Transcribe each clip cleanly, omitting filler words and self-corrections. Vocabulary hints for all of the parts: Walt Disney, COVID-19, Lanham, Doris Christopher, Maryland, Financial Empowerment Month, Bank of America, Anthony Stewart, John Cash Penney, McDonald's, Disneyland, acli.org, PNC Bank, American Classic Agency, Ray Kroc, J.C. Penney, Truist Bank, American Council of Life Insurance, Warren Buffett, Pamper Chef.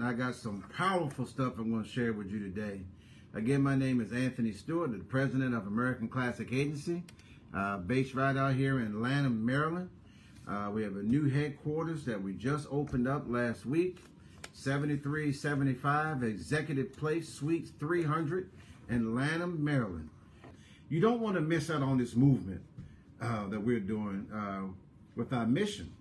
I got some powerful stuff I'm going to share with you today. Again, my name is Anthony Stewart, the president of American Classic Agency, based right out here in Lanham, Maryland. We have a new headquarters that we just opened up last week, 7375 Executive Place, Suite 300 in Lanham, Maryland. You don't want to miss out on this movement that we're doing with our mission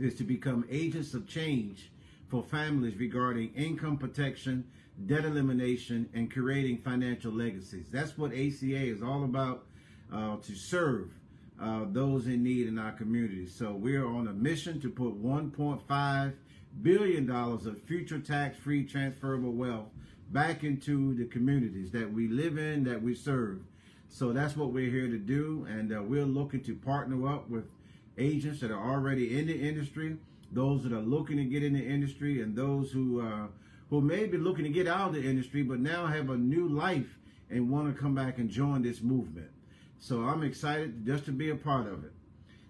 is to become agents of change for families regarding income protection, debt elimination, and creating financial legacies. That's what ACA is all about, to serve those in need in our community. So we're on a mission to put $1.5 billion of future tax-free transferable wealth back into the communities that we live in, that we serve. So that's what we're here to do, and we're looking to partner up with agents that are already in the industry, those that are looking to get in the industry, and those who may be looking to get out of the industry but now have a new life and want to come back and join this movement. So I'm excited just to be a part of it.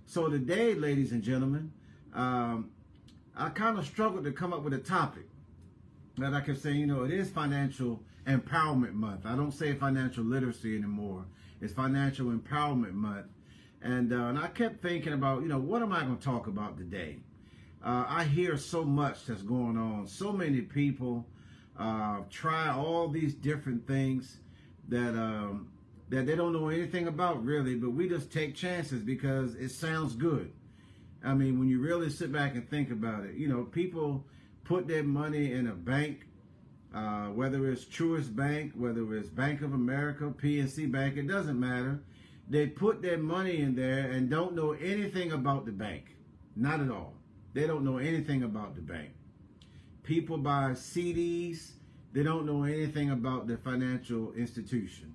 So today, ladies and gentlemen, I kind of struggled to come up with a topic. That I kept saying, you know, it is Financial Empowerment Month. I don't say financial literacy anymore. It's Financial Empowerment Month. And I kept thinking about, you know, what am I going to talk about today? I hear so much that's going on. So many people try all these different things that that they don't know anything about really, but we just take chances because it sounds good. I mean, when you really sit back and think about it, you know, people put their money in a bank, whether it's Truist Bank, whether it's Bank of America, PNC Bank, it doesn't matter. They put their money in there and don't know anything about the bank. Not at all. They don't know anything about the bank. People buy CDs. They don't know anything about the financial institution.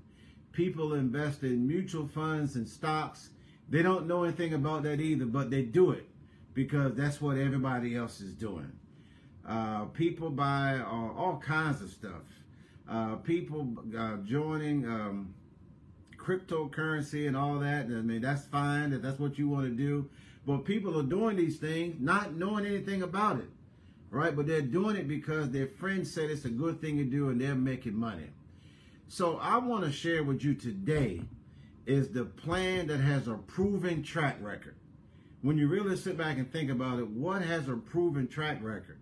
People invest in mutual funds and stocks. They don't know anything about that either, but they do it because that's what everybody else is doing. People buy all kinds of stuff. People joining cryptocurrency and all that. I mean, that's fine if that's what you want to do. But people are doing these things not knowing anything about it, right? But they're doing it because their friends said it's a good thing to do and they're making money. So I want to share with you today is the plan that has a proven track record. When you really sit back and think about it, what has a proven track record?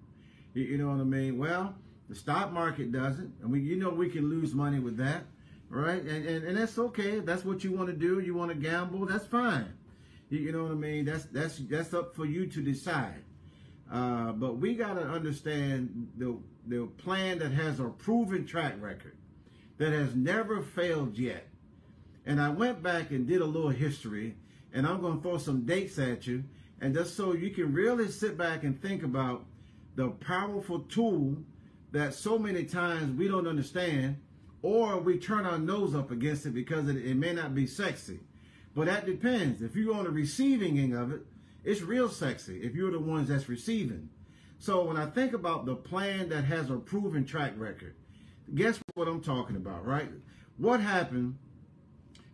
You know what I mean? Well, the stock market doesn't. I mean, you know we can lose money with that, right? And that's okay. That's what you want to do. You want to gamble. That's fine. You know what I mean? That's up for you to decide. But we got to understand the plan that has a proven track record that has never failed yet. And I went back and did a little history, and I'm going to throw some dates at you, and just so you can really sit back and think about the powerful tool that so many times we don't understand, or we turn our nose up against it because it may not be sexy. But that depends. If you're on the receiving end of it, it's real sexy if you're the ones that's receiving. So when I think about the plan that has a proven track record, guess what I'm talking about, right? What happened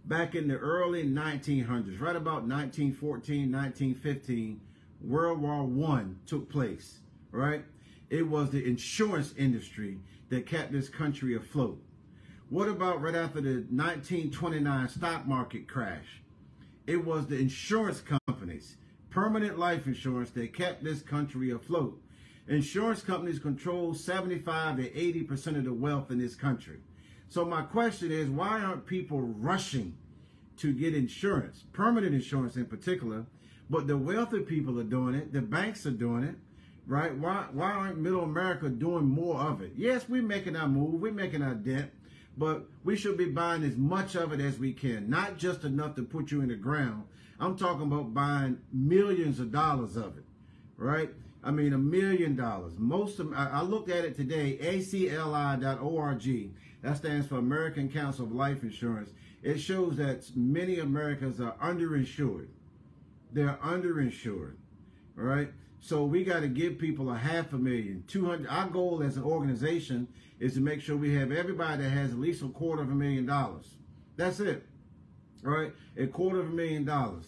back in the early 1900s, right about 1914, 1915, World War I took place, right? It was the insurance industry that kept this country afloat. What about right after the 1929 stock market crash? It was the insurance companies, permanent life insurance, that kept this country afloat. Insurance companies control 75 to 80% of the wealth in this country. So my question is, why aren't people rushing to get insurance, permanent insurance in particular? But the wealthy people are doing it. The banks are doing it, right? Why aren't middle America doing more of it? Yes, we're making our move. We're making our dent. But we should be buying as much of it as we can, not just enough to put you in the ground. I'm talking about buying millions of dollars of it, right? I mean, $1 million. Most of, I looked at it today, acli.org. That stands for American Council of Life Insurance. It shows that many Americans are underinsured. They're underinsured, right? So we got to give people a $500,000, 200. Our goal as an organization is to make sure we have everybody that has at least $250,000. That's it, right? $250,000.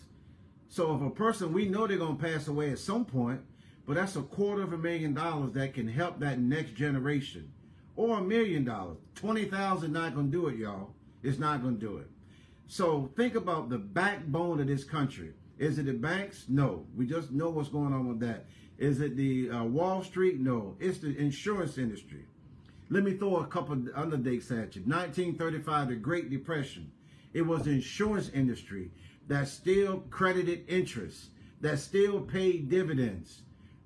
So if a person, we know they're going to pass away at some point, But that's $250,000 that can help that next generation. Or $1 million. $20,000 not going to do it, y'all. It's not going to do it. So think about the backbone of this country. Is it the banks? No. We just know what's going on with that. Is it the Wall Street? No. It's the insurance industry. Let me throw a couple of other dates at you. 1935, the Great Depression. It was the insurance industry that still credited interest, that still paid dividends.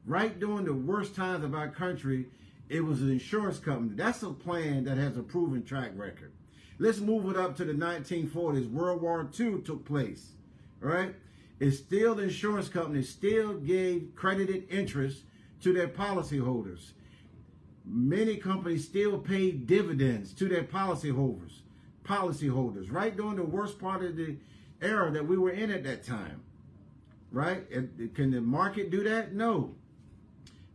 Right during the worst times of our country, it was an insurance company. That's a plan that has a proven track record. Let's move it up to the 1940s. World War II took place, all right? It's still the insurance company still gave credited interest to their policyholders. Many companies still paid dividends to their policyholders, right during the worst part of the era that we were in at that time, right? Can the market do that? No.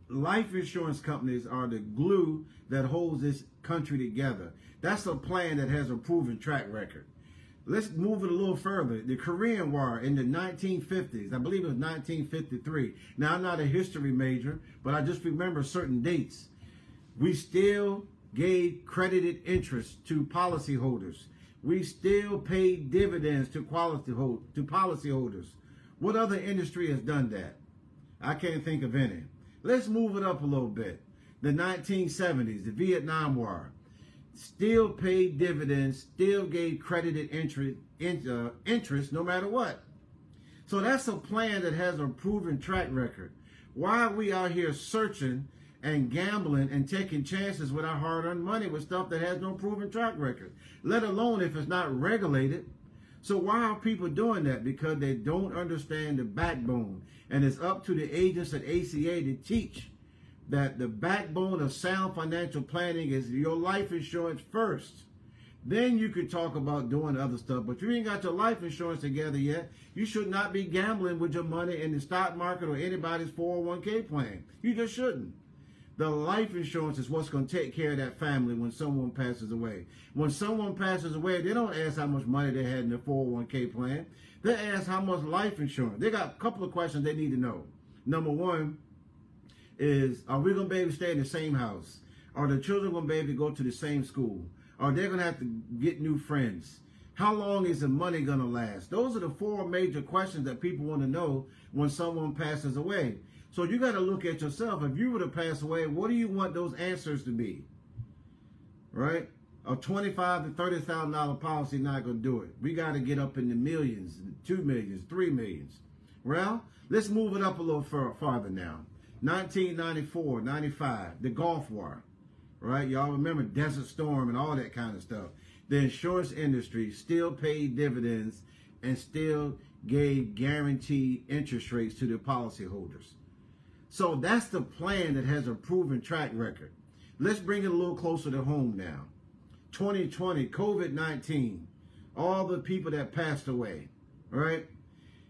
Life insurance companies are the glue that holds this country together. That's a plan that has a proven track record. Let's move it a little further. The Korean War in the 1950s, I believe it was 1953. Now, I'm not a history major, but I just remember certain dates. We still gave credited interest to policyholders. We still paid dividends to policyholders. What other industry has done that? I can't think of any. Let's move it up a little bit. The 1970s, the Vietnam War, still paid dividends, still gave credited interest no matter what. So that's a plan that has a proven track record. Why are we out here searching and gambling and taking chances with our hard-earned money with stuff that has no proven track record, let alone if it's not regulated? So why are people doing that? Because they don't understand the backbone. And it's up to the agents at ACA to teach that the backbone of sound financial planning is your life insurance first. Then you could talk about doing other stuff, but you ain't got your life insurance together yet. You should not be gambling with your money in the stock market or anybody's 401k plan. You just shouldn't. The life insurance is what's going to take care of that family when someone passes away. When someone passes away, they don't ask how much money they had in their 401k plan. They ask how much life insurance. They got a couple of questions they need to know. Number one is, are we going to be able to stay in the same house? Are the children going to be able to go to the same school? Are they going to have to get new friends? How long is the money going to last? Those are the four major questions that people want to know when someone passes away. So you got to look at yourself. If you were to pass away, what do you want those answers to be? Right? A $25,000 to $30,000 policy not going to do it. We got to get up in the millions, 2 millions, 3 millions. Well, let's move it up a little farther now. 1994, 95, the Gulf War. Right? Y'all remember Desert Storm and all that kind of stuff. The insurance industry still paid dividends and still gave guaranteed interest rates to the policyholders. So that's the plan that has a proven track record. Let's bring it a little closer to home now. 2020, COVID-19, all the people that passed away, right?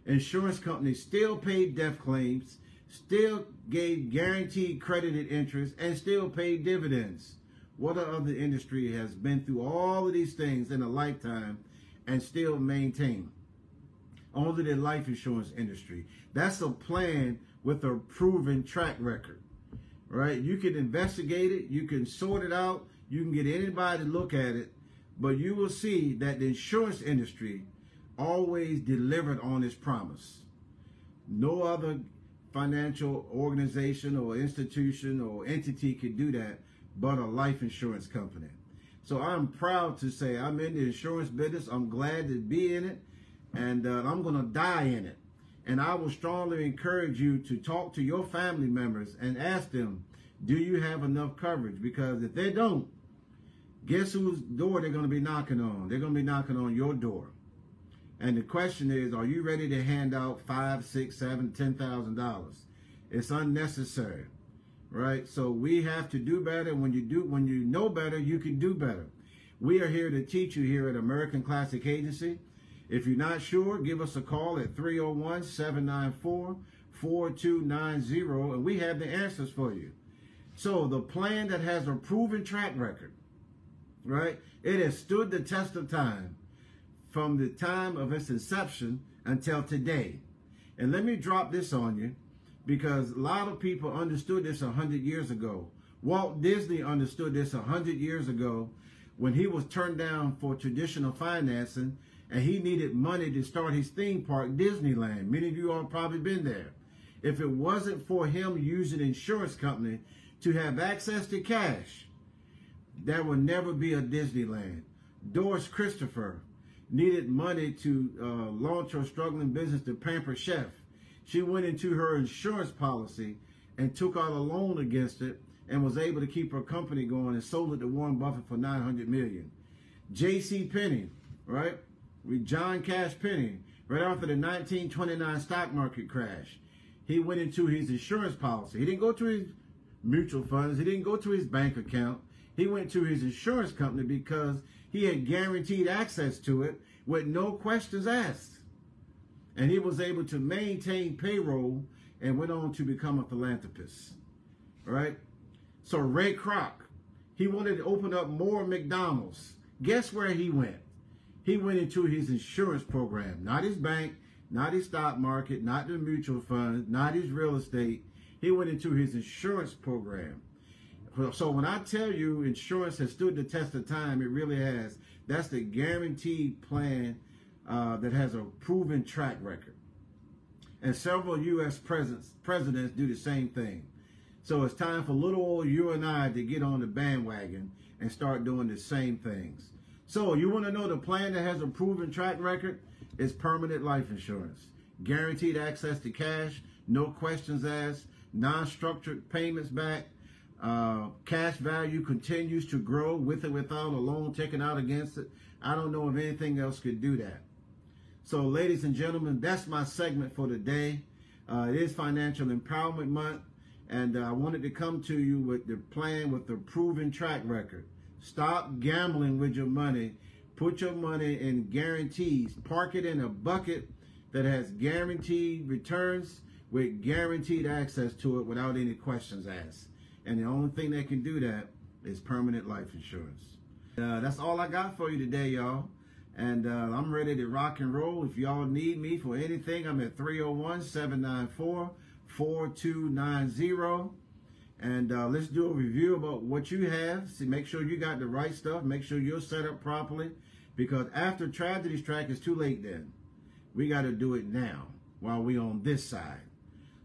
Insurance companies still paid death claims, still gave guaranteed credited interest, and still paid dividends. What other industry has been through all of these things in a lifetime and still maintained? Only the life insurance industry. That's a plan with a proven track record, right? You can investigate it, you can sort it out, you can get anybody to look at it, but you will see that the insurance industry always delivered on its promise. No other financial organization or institution or entity could do that but a life insurance company. So I'm proud to say I'm in the insurance business. I'm glad to be in it, and I'm going to die in it. And I will strongly encourage you to talk to your family members and ask them, do you have enough coverage? Because if they don't, guess whose door they're going to be knocking on? They're going to be knocking on your door. And the question is, are you ready to hand out $5,000, $6,000, $7,000, $10,000? It's unnecessary, right? So we have to do better. When you know better, you can do better. We are here to teach you here at American Classic Agency. If you're not sure, give us a call at 301-794-4290, and we have the answers for you. So the plan that has a proven track record, right? It has stood the test of time from the time of its inception until today. And let me drop this on you. because a lot of people understood this 100 years ago. Walt Disney understood this 100 years ago when he was turned down for traditional financing and he needed money to start his theme park, Disneyland. Many of you all probably been there. If it wasn't for him using an insurance company to have access to cash, there would never be a Disneyland. Doris Christopher needed money to launch her struggling business, the Pamper Chef. She went into her insurance policy and took out a loan against it and was able to keep her company going and sold it to Warren Buffett for $900 million. J.C. Penney, right? With John Cash Penney, right after the 1929 stock market crash, he went into his insurance policy. He didn't go to his mutual funds. He didn't go to his bank account. He went to his insurance company because he had guaranteed access to it with no questions asked. And he was able to maintain payroll and went on to become a philanthropist, right? So Ray Kroc, he wanted to open up more McDonald's. Guess where he went? He went into his insurance program, not his bank, not his stock market, not the mutual funds, not his real estate. He went into his insurance program. So when I tell you insurance has stood the test of time, it really has. That's the guaranteed plan that has a proven track record. And several U.S. presidents do the same thing. So it's time for little old you and I to get on the bandwagon and start doing the same things. So you want to know the plan that has a proven track record? It's permanent life insurance. Guaranteed access to cash, no questions asked, non-structured payments back, cash value continues to grow with or without a loan taken out against it. I don't know if anything else could do that. So ladies and gentlemen, that's my segment for today. It is Financial Empowerment Month, and I wanted to come to you with the plan with the proven track record. Stop gambling with your money. Put your money in guarantees. Park it in a bucket that has guaranteed returns with guaranteed access to it without any questions asked. And the only thing that can do that is permanent life insurance. That's all I got for you today, y'all. And I'm ready to rock and roll. If y'all need me for anything, I'm at 301-794-4290. And let's do a review about what you have. See, make sure you got the right stuff. Make sure you're set up properly. Because after tragedies track, it's too late then. We got to do it now while we on this side.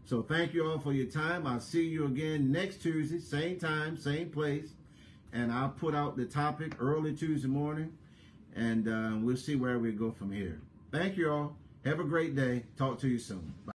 So thank you all for your time. I'll see you again next Tuesday, same time, same place. And I'll put out the topic early Tuesday morning. And we'll see where we go from here. Thank you all. Have a great day. Talk to you soon. Bye.